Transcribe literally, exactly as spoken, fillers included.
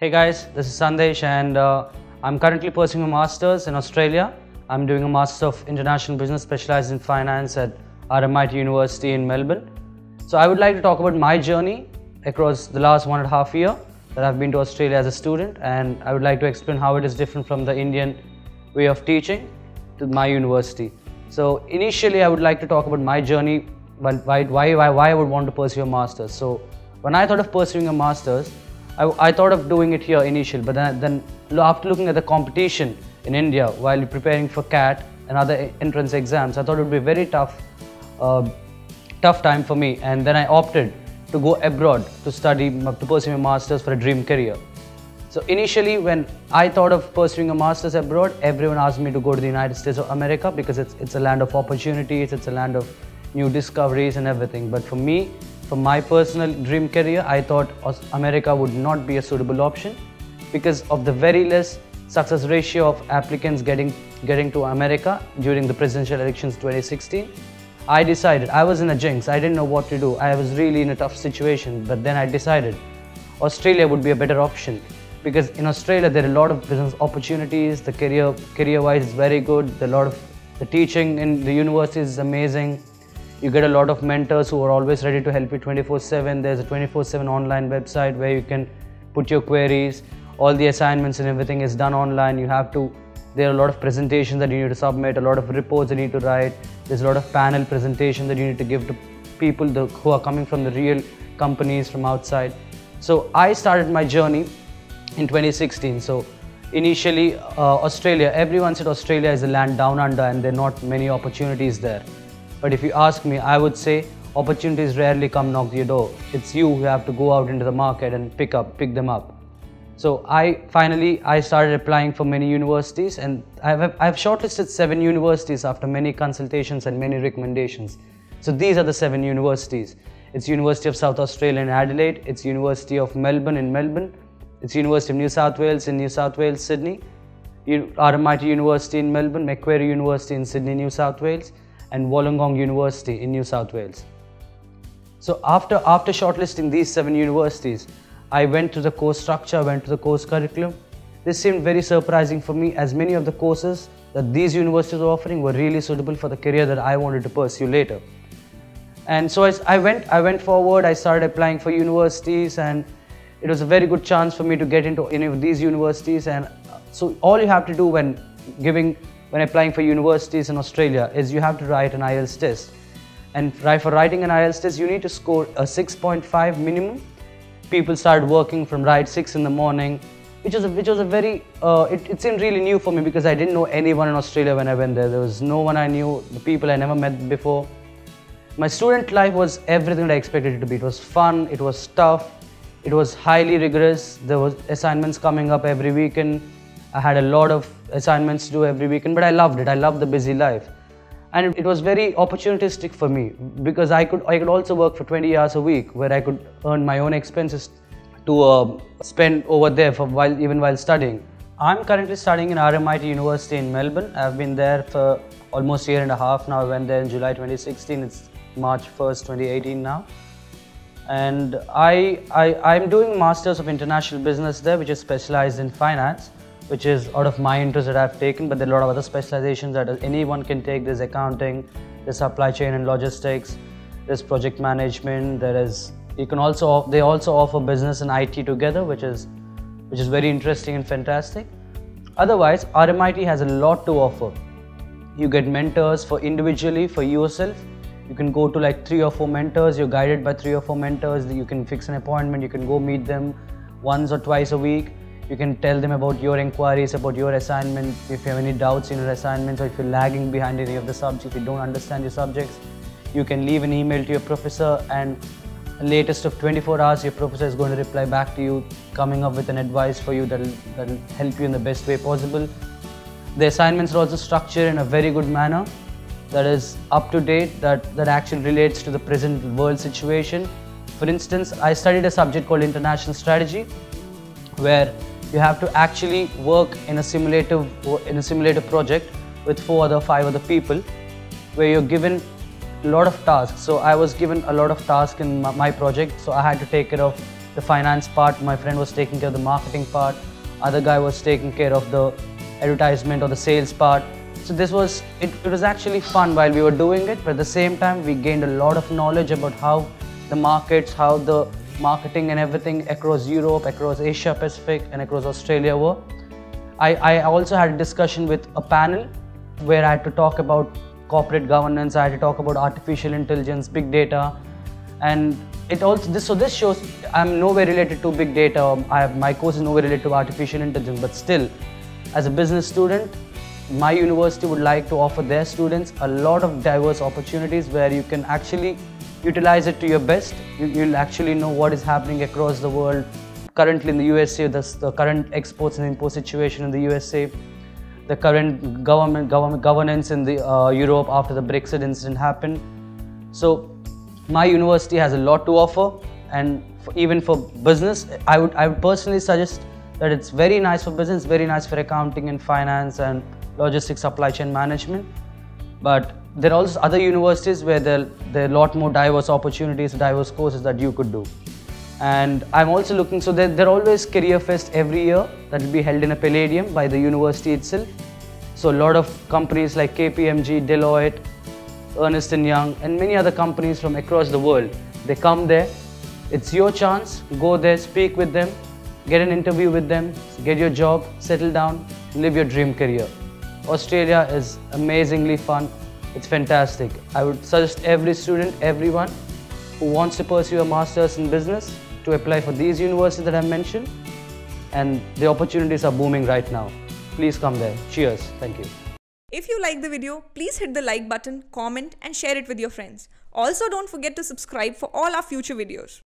Hey guys, this is Sandesh and uh, I'm currently pursuing a Masters in Australia. I'm doing a Master of International Business specialized in Finance at R M I T University in Melbourne. So I would like to talk about my journey across the last one and a half year that I've been to Australia as a student, and I would like to explain how it is different from the Indian way of teaching to my university. So initially I would like to talk about my journey, why, why, why I would want to pursue a Masters. So when I thought of pursuing a Masters, I, I thought of doing it here initially, but then, then after looking at the competition in India while preparing for C A T and other entrance exams, I thought it would be very tough, uh, tough time for me, and then I opted to go abroad to study, to pursue a Masters for a dream career. So initially when I thought of pursuing a Masters abroad, everyone asked me to go to the United States of America because it's, it's a land of opportunities, it's a land of new discoveries and everything, but for me, for my personal dream career, I thought America would not be a suitable option because of the very less success ratio of applicants getting, getting to America during the presidential elections twenty sixteen. I decided, I was in a jinx, I didn't know what to do, I was really in a tough situation, but then I decided Australia would be a better option because in Australia there are a lot of business opportunities, the career, career-wise is very good, the, lot of, the teaching in the university is amazing. You get a lot of mentors who are always ready to help you twenty-four seven. There's a twenty-four seven online website where you can put your queries. All the assignments and everything is done online. You have to, there are a lot of presentations that you need to submit, a lot of reports that you need to write. There's a lot of panel presentation that you need to give to people who are coming from the real companies from outside. So I started my journey in twenty sixteen. So initially uh, Australia, everyone said Australia is a land down under and there are not many opportunities there. But if you ask me, I would say opportunities rarely come knock your door. It's you who have to go out into the market and pick up, pick them up. So I finally, I started applying for many universities, and I've, I've shortlisted seven universities after many consultations and many recommendations. So these are the seven universities. It's University of South Australia in Adelaide, it's University of Melbourne in Melbourne, it's University of New South Wales in New South Wales, Sydney, R M I T University in Melbourne, Macquarie University in Sydney, New South Wales, and Wollongong University in New South Wales. So after, after shortlisting these seven universities, I went to the course structure, I went to the course curriculum. This seemed very surprising for me, as many of the courses that these universities were offering were really suitable for the career that I wanted to pursue later. And so as I went, I went forward, I started applying for universities, and it was a very good chance for me to get into any of these universities. And so all you have to do when giving when applying for universities in Australia is you have to write an I E L T S test, and for writing an I E L T S test you need to score a six point five minimum. People started working from right six in the morning, which was a, which was a very, uh, it, it seemed really new for me because I didn't know anyone in Australia when I went there. There was no one I knew, the people I never met before. My student life was everything that I expected it to be. It was fun, it was tough, it was highly rigorous, there was assignments coming up every weekend. I had a lot of assignments to do every weekend, but I loved it. I loved the busy life, and it was very opportunistic for me because I could I could also work for twenty hours a week, where I could earn my own expenses to uh, spend over there for while even while studying. I'm currently studying in R M I T University in Melbourne. I've been there for almost a year and a half now. I went there in July twenty sixteen. It's March first twenty eighteen now, and I, I I'm doing Masters of International Business there, which is specialized in finance, which is out of my interest that I've taken, but there are a lot of other specializations that anyone can take. There's accounting, there's supply chain and logistics, there's project management, there is, you can also, they also offer business and I T together, which is, which is very interesting and fantastic. Otherwise, R M I T has a lot to offer. You get mentors for individually, for yourself. You can go to like three or four mentors, you're guided by three or four mentors, you can fix an appointment, you can go meet them once or twice a week. You can tell them about your inquiries, about your assignment, if you have any doubts in your assignments, or if you're lagging behind any of the subjects, if you don't understand your subjects, you can leave an email to your professor, and latest of twenty-four hours, your professor is going to reply back to you, coming up with an advice for you that'll, that'll help you in the best way possible. The assignments are also structured in a very good manner that is up to date, that, that actually relates to the present world situation. For instance, I studied a subject called International Strategy, where you have to actually work in a simulative in a simulative project with four other five other people, where you're given a lot of tasks. So I was given a lot of tasks in my project, so I had to take care of the finance part, my friend was taking care of the marketing part, other guy was taking care of the advertisement or the sales part. So this was, it, it was actually fun while we were doing it, but at the same time we gained a lot of knowledge about how the markets, how the marketing and everything across Europe, across Asia Pacific and across Australia were. I, I also had a discussion with a panel where I had to talk about corporate governance, I had to talk about artificial intelligence, big data, and it also, this, so this shows I'm nowhere related to big data, I have, my course is nowhere related to artificial intelligence, but still, as a business student, my university would like to offer their students a lot of diverse opportunities where you can actually utilize it to your best. You, you'll actually know what is happening across the world, currently in the U S A, the, the current exports and import situation in the U S A, the current government, government governance in the uh, Europe after the Brexit incident happened. So my university has a lot to offer, and for, even for business, I would, I would personally suggest that it's very nice for business, very nice for accounting and finance and logistics, supply chain management. But there are also other universities where there, there are a lot more diverse opportunities, diverse courses that you could do. And I'm also looking, so there, there are always Career Fest every year that will be held in a Palladium by the university itself. So a lot of companies like K P M G, Deloitte, Ernest and Young and many other companies from across the world, they come there. It's your chance, go there, speak with them, get an interview with them, get your job, settle down, live your dream career. Australia is amazingly fun, it's fantastic. I would suggest every student, everyone who wants to pursue a master's in business to apply for these universities that I mentioned, and the opportunities are booming right now. Please come there. Cheers. Thank you. If you like the video, please hit the like button, comment and share it with your friends. Also don't forget to subscribe for all our future videos.